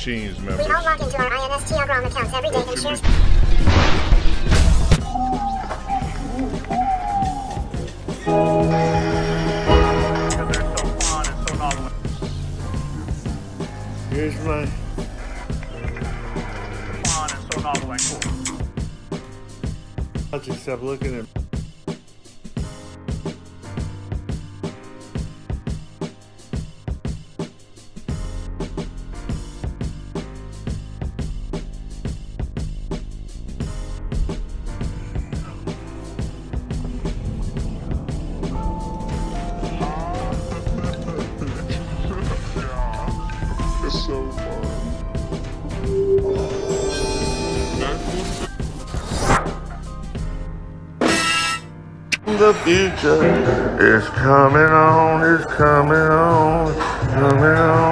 machines, members. We all log into our INSTLGROM accounts every day and share... Here's my... I'll just stop looking at... The future is coming on, coming on.